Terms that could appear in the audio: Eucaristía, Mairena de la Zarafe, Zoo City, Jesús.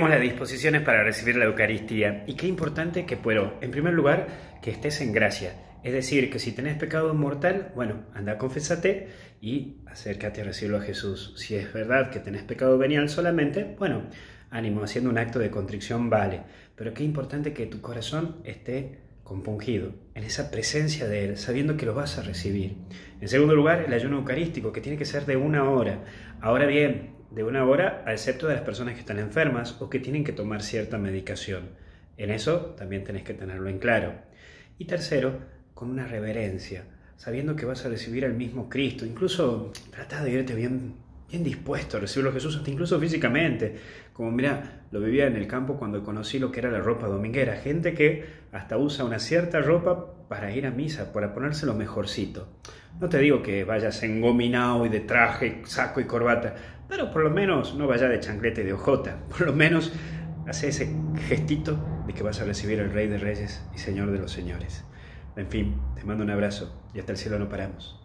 Las disposiciones para recibir la Eucaristía y qué importante que puedo, en primer lugar, que estés en gracia, es decir, que si tenés pecado mortal, bueno, anda, confésate y acércate a recibirlo a Jesús. Si es verdad que tenés pecado venial solamente, bueno, ánimo, haciendo un acto de contrición vale, pero qué importante que tu corazón esté compungido, en esa presencia de Él, sabiendo que lo vas a recibir. En segundo lugar, el ayuno eucarístico, que tiene que ser de 1 hora. Ahora bien, de 1 hora, a excepto de las personas que están enfermas o que tienen que tomar cierta medicación. En eso también tenés que tenerlo en claro. Y tercero, con una reverencia, sabiendo que vas a recibir al mismo Cristo. Incluso trata de irte bien dispuesto a recibirlo a Jesús, hasta incluso físicamente. Como mirá, lo vivía en el campo cuando conocí lo que era la ropa dominguera. Gente que hasta usa una cierta ropa para ir a misa, para ponerse lo mejorcito. No te digo que vayas engominado y de traje, saco y corbata, pero por lo menos no vaya de chancleta y de ojota. Por lo menos hace ese gestito de que vas a recibir al Rey de Reyes y Señor de los Señores. En fin, te mando un abrazo y hasta el cielo no paramos.